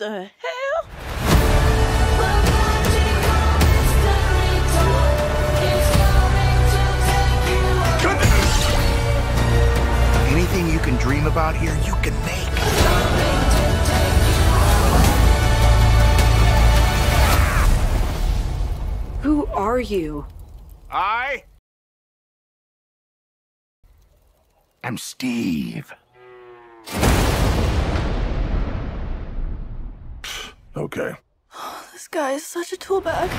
the hell? Anything you can dream about here, you can make. Who are you? I am Steve. Okay. Oh, this guy is such a tool bag.